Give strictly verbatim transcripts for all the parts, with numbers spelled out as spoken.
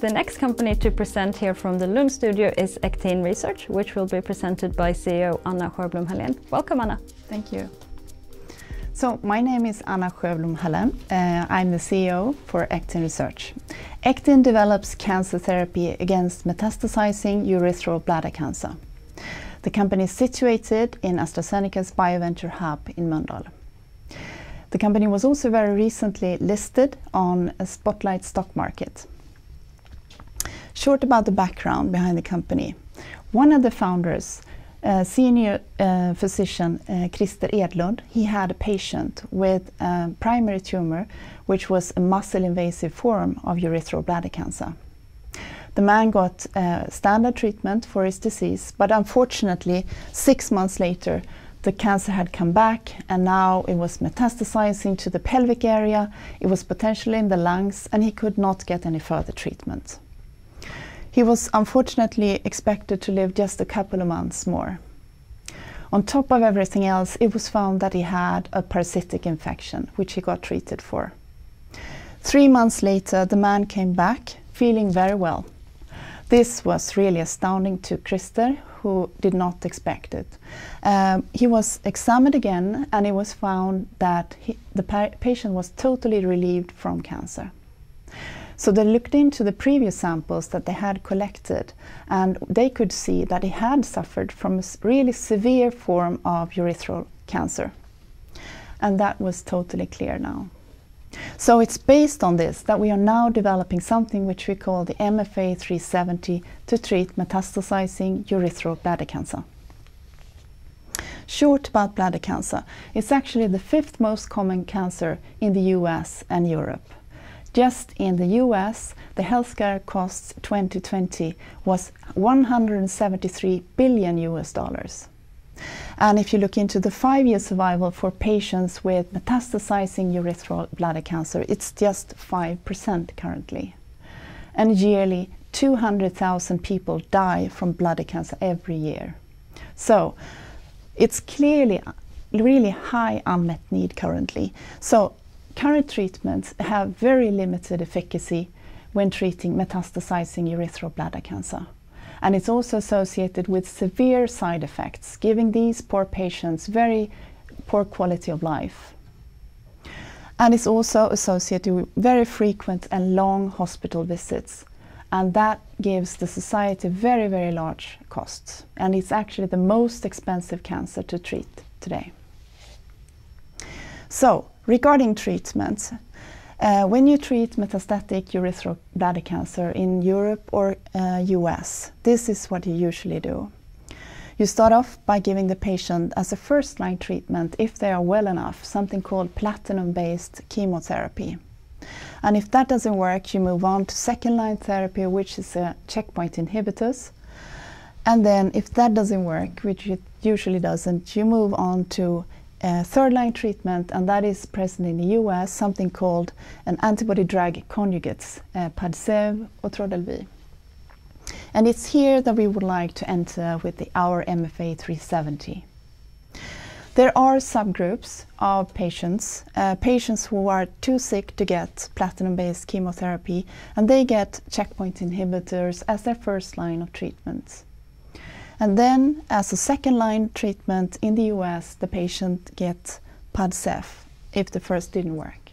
The next company to present here from the Lund studio is Ectin Research, which will be presented by C E O Anna Sjöblom-Hallén. Welcome, Anna. Thank you. So my name is Anna Sjöblom-Hallén. Uh, I'm the C E O for Ectin Research. Ectin develops cancer therapy against metastasizing urethral bladder cancer. The company is situated in AstraZeneca's BioVenture Hub in Möndal. The company was also very recently listed on a Spotlight stock market. Short about the background behind the company. One of the founders, Uh, senior uh, physician uh, Christer Edlund, he had a patient with a primary tumor which was a muscle-invasive form of urethral bladder cancer. The man got uh, standard treatment for his disease, but unfortunately six months later the cancer had come back, and now it was metastasizing to the pelvic area, it was potentially in the lungs, and he could not get any further treatment. He was unfortunately expected to live just a couple of months more. On top of everything else, it was found that he had a parasitic infection, which he got treated for. Three months later, the man came back feeling very well. This was really astounding to Christer, who did not expect it. Um, he was examined again, and it was found that he, the pa- patient was totally relieved from cancer. So they looked into the previous samples that they had collected, and they could see that he had suffered from a really severe form of urethral cancer. And that was totally clear now. So it's based on this that we are now developing something which we call the M F A three seventy to treat metastasizing urethral bladder cancer. Short about bladder cancer, it's actually the fifth most common cancer in the U S and Europe. Just in the U S, the healthcare costs twenty twenty was one hundred seventy-three billion U S dollars. And if you look into the five-year survival for patients with metastasizing urethral bladder cancer, it's just five percent currently. And yearly, two hundred thousand people die from bladder cancer every year. So it's clearly really high unmet need currently. So current treatments have very limited efficacy when treating metastasizing urethral bladder cancer. And it's also associated with severe side effects, giving these poor patients very poor quality of life. And it's also associated with very frequent and long hospital visits. And that gives the society very, very large costs. And it's actually the most expensive cancer to treat today. So, regarding treatments, uh, when you treat metastatic urethral bladder cancer in Europe or uh, U S, this is what you usually do. You start off by giving the patient as a first-line treatment, if they are well enough, something called platinum-based chemotherapy. And if that doesn't work, you move on to second-line therapy, which is uh, checkpoint inhibitors. And then if that doesn't work, which it usually doesn't, you move on to Uh, third-line treatment, and that is present in the U S, something called an antibody-drug conjugates, uh, PADSEV or TRODELVI. And it's here that we would like to enter with the, our M F A three seventy. There are subgroups of patients, uh, patients who are too sick to get platinum-based chemotherapy, and they get checkpoint inhibitors as their first line of treatment. And then, as a second-line treatment in the U S, the patient gets PADSEV if the first didn't work.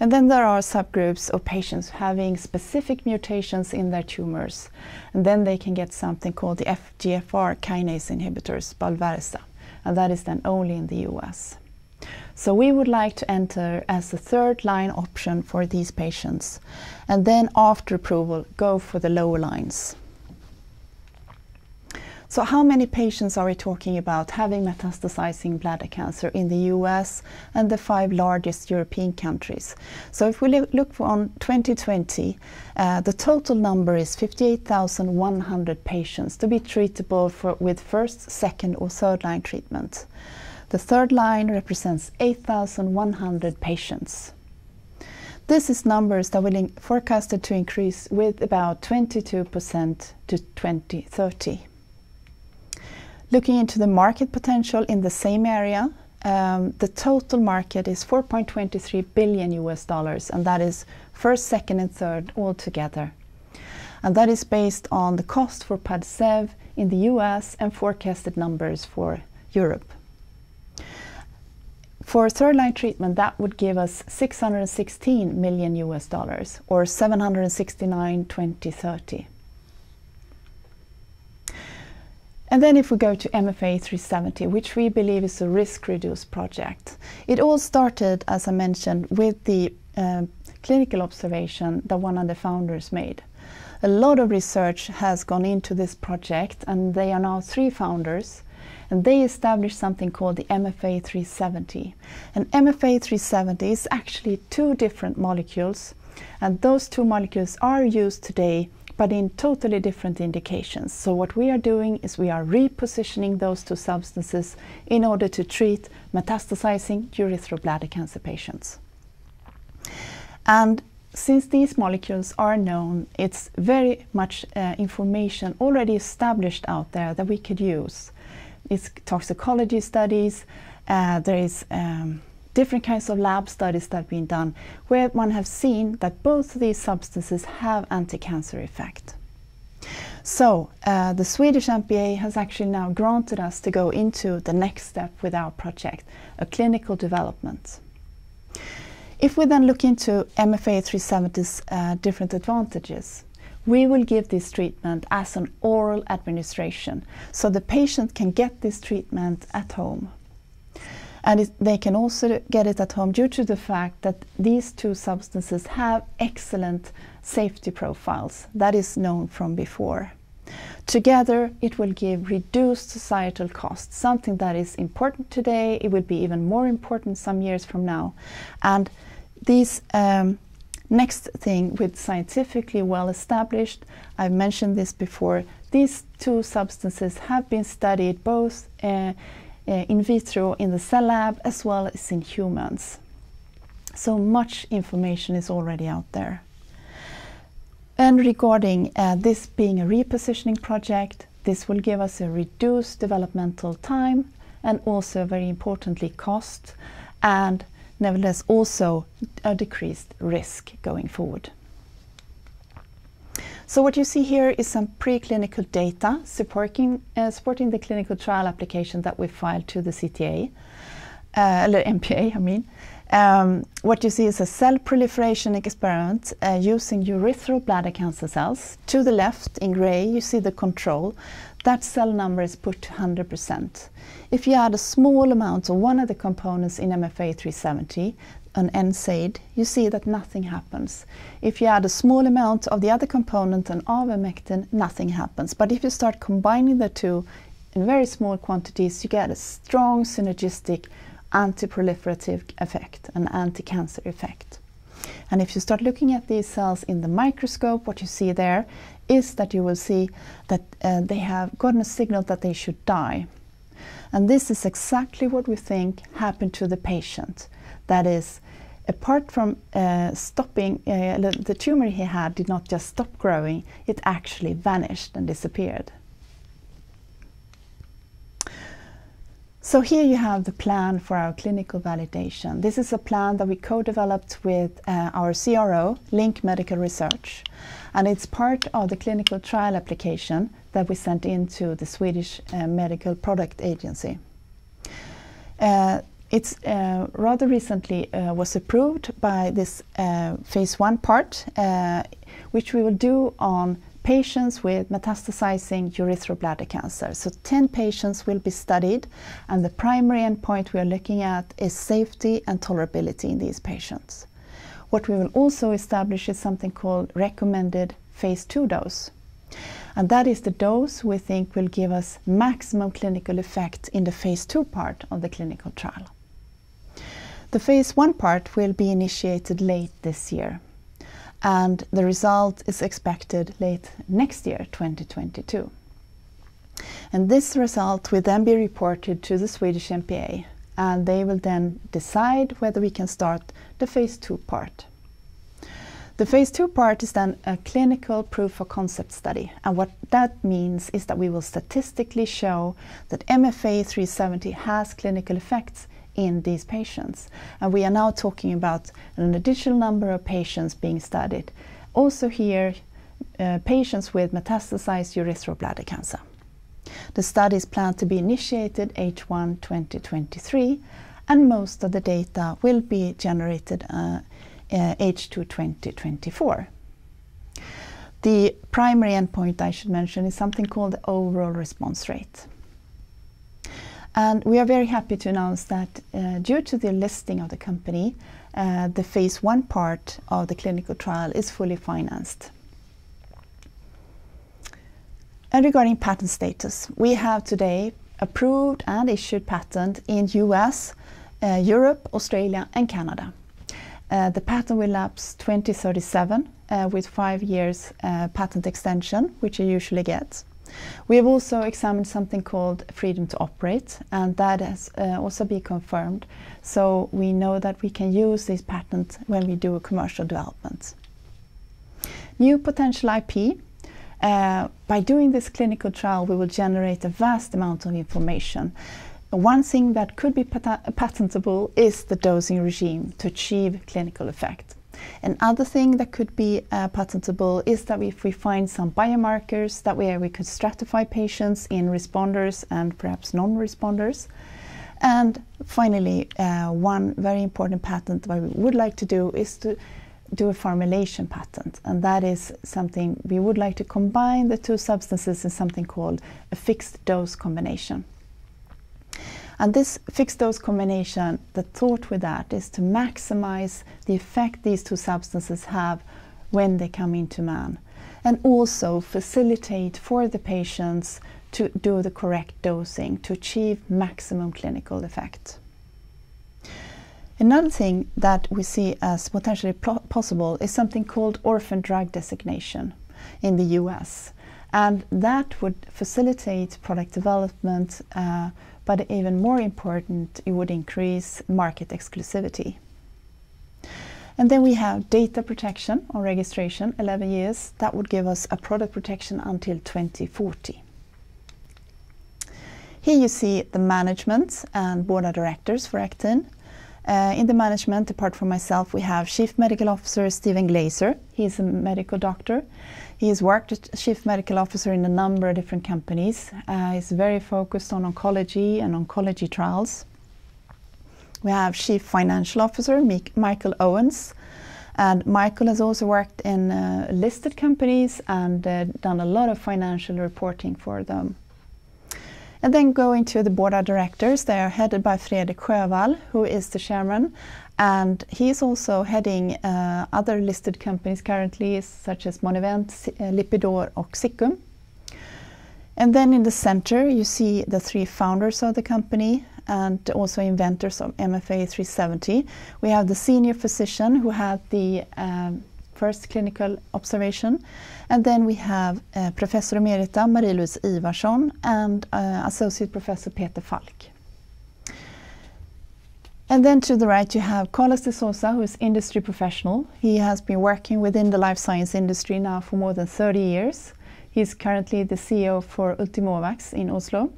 And then there are subgroups of patients having specific mutations in their tumors. And then they can get something called the F G F R kinase inhibitors, balversa. And that is then only in the U S. So we would like to enter as the third-line option for these patients. And then, after approval, go for the lower lines. So how many patients are we talking about having metastasizing bladder cancer in the U S and the five largest European countries? So if we look on twenty twenty, uh, the total number is fifty-eight thousand one hundred patients to be treatable for, with first, second or third line treatment. The third line represents eight thousand one hundred patients. This is numbers that will forecasted to increase with about twenty-two percent to twenty thirty. Looking into the market potential in the same area, um, the total market is four point two three billion U S dollars, and that is first, second and third all together. and that is based on the cost for PADSEV in the U S and forecasted numbers for Europe. For third-line treatment, that would give us six hundred sixteen million U S dollars, or seven hundred sixty-nine twenty thirty. And then if we go to M F A three seventy, which we believe is a risk-reduced project. It all started, as I mentioned, with the uh, clinical observation that one of the founders made. A lot of research has gone into this project, and they are now three founders, and they established something called the M F A three seventy. And M F A three seventy is actually two different molecules, and those two molecules are used today but in totally different indications. So what we are doing is we are repositioning those two substances in order to treat metastasizing urethral bladder cancer patients. And since these molecules are known, it's very much uh, information already established out there that we could use. It's toxicology studies, uh, there is um, different kinds of lab studies that have been done, where one has seen that both of these substances have anti-cancer effect. So uh, the Swedish M P A has actually now granted us to go into the next step with our project, a clinical development. If we then look into M F A three seventy's uh, different advantages, we will give this treatment as an oral administration, so the patient can get this treatment at home. And it, they can also get it at home due to the fact that these two substances have excellent safety profiles. That is known from before. Together, it will give reduced societal costs, something that is important today. It will be even more important some years from now. And these um, next thing with scientifically well established, I've mentioned this before, these two substances have been studied both uh, Uh, in vitro in the cell lab as well as in humans. So much information is already out there. And regarding uh, this being a repositioning project, this will give us a reduced developmental time and also, very importantly, cost, and nevertheless also a decreased risk going forward. So what you see here is some preclinical data supporting, uh, supporting the clinical trial application that we filed to the C T A, uh, M P A, I mean. Um, what you see is a cell proliferation experiment uh, using urethral bladder cancer cells. To the left, in gray, you see the control. That cell number is put to one hundred percent. If you add a small amount of one of the components in M F A three seventy, an N SAID, you see that nothing happens. If you add a small amount of the other component, an avomectin, nothing happens. But if you start combining the two in very small quantities, you get a strong synergistic anti-proliferative effect, an anti-cancer effect. And if you start looking at these cells in the microscope, what you see there is that you will see that uh, they have gotten a signal that they should die. And this is exactly what we think happened to the patient. That is, apart from uh, stopping, uh, the tumor he had did not just stop growing, it actually vanished and disappeared. So here you have the plan for our clinical validation. This is a plan that we co-developed with uh, our C R O, Link Medical Research, and it's part of the clinical trial application that we sent into the Swedish uh, Medical Product Agency. Uh, It's uh, rather recently uh, was approved by this uh, phase one part, uh, which we will do on patients with metastasizing urethral bladder cancer. So ten patients will be studied, and the primary endpoint we are looking at is safety and tolerability in these patients. What we will also establish is something called recommended phase two dose. And that is the dose we think will give us maximum clinical effect in the phase two part of the clinical trial. The phase one part will be initiated late this year, and the result is expected late next year, twenty twenty-two. And this result will then be reported to the Swedish M P A, and they will then decide whether we can start the phase two part. The phase two part is then a clinical proof of concept study, and what that means is that we will statistically show that M F A three seventy has clinical effects in these patients. And we are now talking about an additional number of patients being studied. Also here, uh, patients with metastasized urethral bladder cancer. The study is planned to be initiated H one twenty twenty-three, and most of the data will be generated uh, uh, H two twenty twenty-four. The primary endpoint I should mention is something called the overall response rate. And we are very happy to announce that uh, due to the listing of the company, uh, the phase one part of the clinical trial is fully financed. And regarding patent status, we have today approved and issued patent in U S, uh, Europe, Australia and Canada. Uh, the patent will lapse twenty thirty-seven uh, with five years uh, patent extension, which you usually get. We have also examined something called freedom to operate, and that has uh, also been confirmed. So we know that we can use this patent when we do a commercial development. New potential I P. Uh, by doing this clinical trial, we will generate a vast amount of information. One thing that could be pat- patentable is the dosing regime to achieve clinical effect. Another thing that could be uh, patentable is that if we find some biomarkers, that way we could stratify patients in responders and perhaps non-responders. And finally, uh, one very important patent that we would like to do is to do a formulation patent, and that is something we would like to combine the two substances in something called a fixed dose combination. And this fixed dose combination, the thought with that is to maximize the effect these two substances have when they come into man, and also facilitate for the patients to do the correct dosing to achieve maximum clinical effect. Another thing that we see as potentially possible is something called orphan drug designation in the U S, and that would facilitate product development, uh, but even more important, it would increase market exclusivity. And then we have data protection on registration, eleven years, that would give us a product protection until twenty forty. Here you see the management and board of directors for Ectin. Uh, in the management, apart from myself, we have Chief Medical Officer Stephen Glaser. He is a medical doctor. He has worked as Chief Medical Officer in a number of different companies. Uh, he's very focused on oncology and oncology trials. We have Chief Financial Officer Michael Owens. And Michael has also worked in uh, listed companies and uh, done a lot of financial reporting for them. And then going to the board of directors, they are headed by Fredrik Sjövall, who is the chairman, and he is also heading uh, other listed companies currently, such as Monivent, Lipidor and Sickum. And then in the center you see the three founders of the company and also inventors of M F A three seventy. We have the senior physician who had the um, first clinical observation, and then we have uh, Professor Emerita Marie-Louise Ivarsson and uh, Associate Professor Peter Falk. And then to the right you have Carlos de Sosa, who is industry professional. He has been working within the life science industry now for more than thirty years. He is currently the C E O for Ultimovax in Oslo.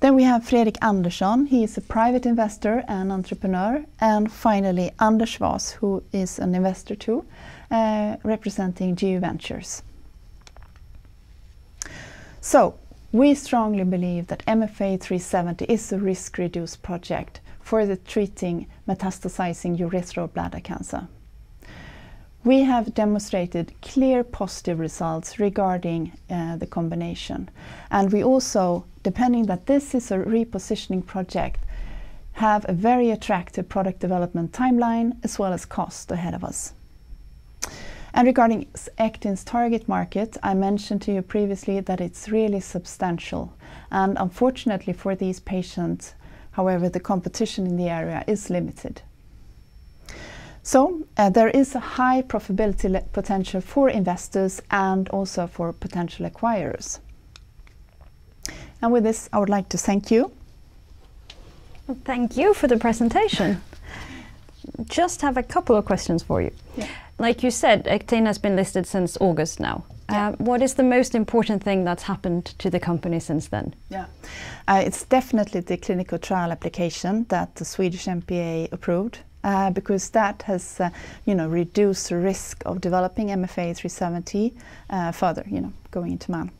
Then we have Fredrik Andersson. He is a private investor and entrepreneur. And finally, Anders Schwass, who is an investor too, uh, representing G U Ventures. So, we strongly believe that M F A three seventy is a risk-reduced project for the treating metastasizing urethral bladder cancer. We have demonstrated clear positive results regarding uh, the combination, and we also, depending that this is a repositioning project, have a very attractive product development timeline as well as cost ahead of us. And regarding Ectin's target market, I mentioned to you previously that it's really substantial, and unfortunately for these patients, however, the competition in the area is limited. So uh, there is a high profitability potential for investors and also for potential acquirers. And with this, I would like to thank you. Well, thank you for the presentation. Just have a couple of questions for you. Yeah. Like you said, Ectin has been listed since August now. Uh, what is the most important thing that's happened to the company since then? Yeah, uh, it's definitely the clinical trial application that the Swedish M P A approved. uh, because that has, uh, you know, reduced the risk of developing M F A three seventy uh, further, you know, going into man.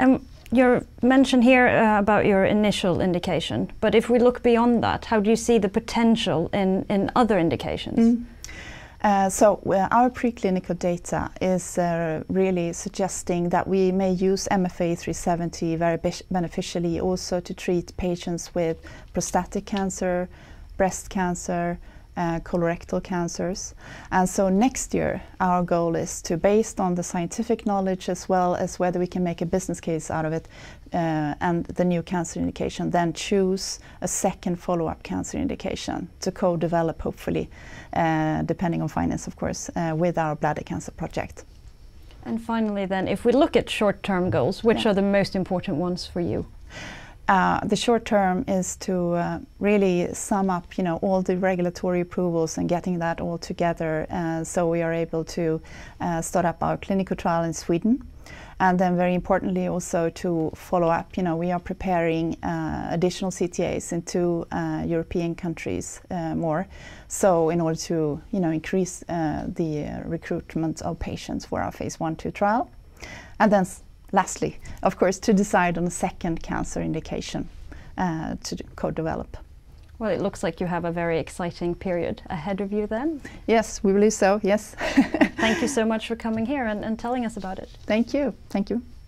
Um, You mentioned here uh, about your initial indication, but if we look beyond that, how do you see the potential in, in other indications? Mm. Uh, so uh, our preclinical data is uh, really suggesting that we may use M F A three seventy very beneficially also to treat patients with prostatic cancer, breast cancer, Uh, colorectal cancers. And so next year our goal is to, based on the scientific knowledge as well as whether we can make a business case out of it uh, and the new cancer indication, then choose a second follow-up cancer indication to co-develop, hopefully, uh, depending on finance of course, uh, with our bladder cancer project. And finally then, if we look at short-term goals, which yeah. are the most important ones for you? Uh, the short term is to uh, really sum up, you know, all the regulatory approvals and getting that all together, uh, so we are able to uh, start up our clinical trial in Sweden. And then very importantly also to follow up, you know, we are preparing uh, additional C T As in two uh, European countries uh, more, so in order to, you know, increase uh, the uh, recruitment of patients for our phase one two trial. And then lastly, of course, to decide on a second cancer indication uh, to co-develop. Well, it looks like you have a very exciting period ahead of you then. Yes, we believe so, yes. Thank you so much for coming here and, and telling us about it. Thank you. Thank you.